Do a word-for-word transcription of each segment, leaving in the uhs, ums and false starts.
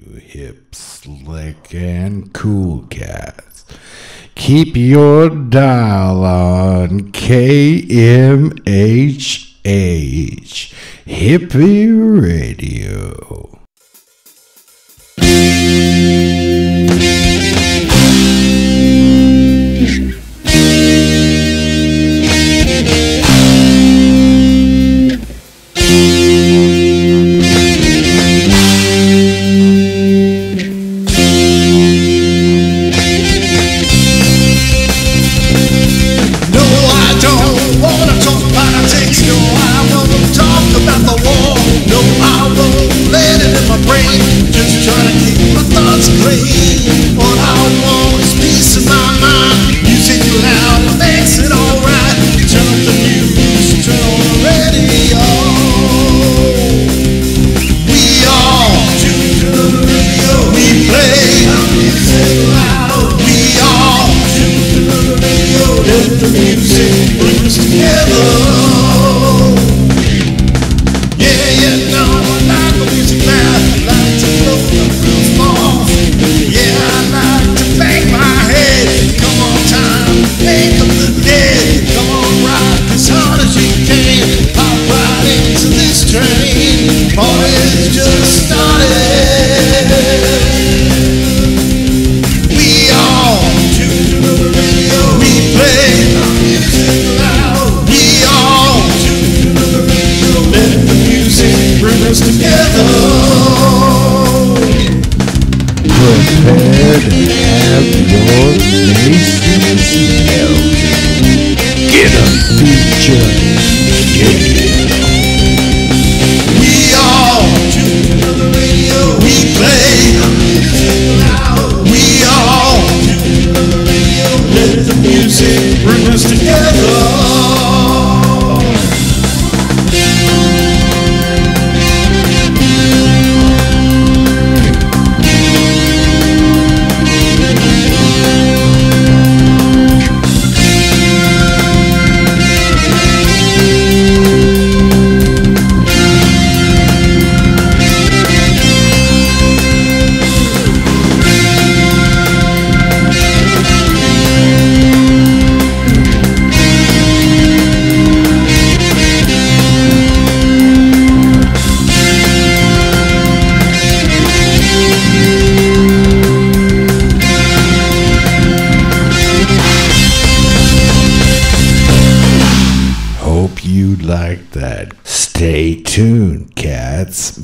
you hip, slick, and cool cats. Keep your dial on K M H H, Hippie Radio.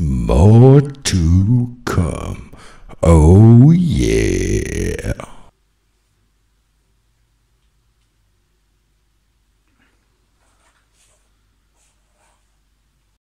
More to come. Oh yeah.